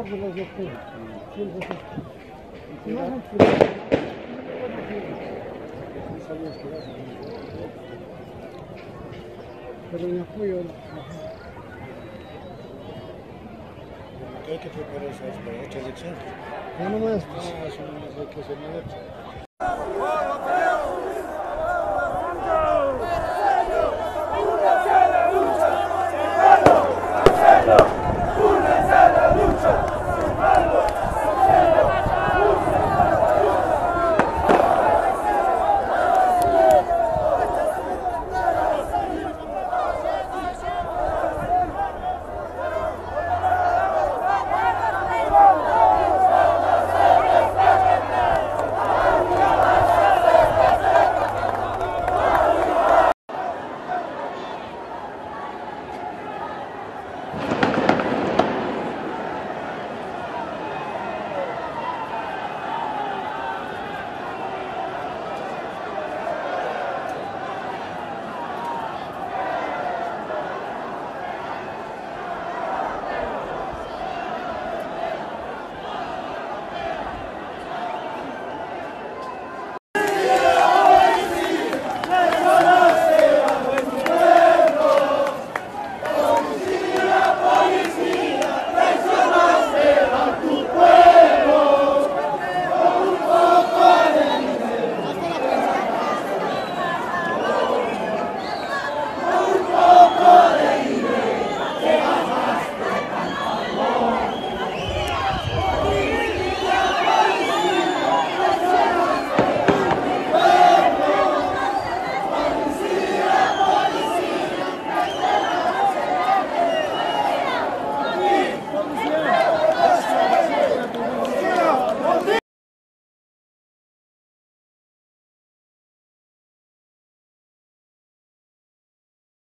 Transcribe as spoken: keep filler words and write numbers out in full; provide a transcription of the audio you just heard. esta filosofía. Si no es un filósofo, no sabías que vas a hacer. Pero me apoyo. ¿Qué hay que prepararse para hechas de exentos? No, no, no. Ah, eso no es lo que se me ha hecho.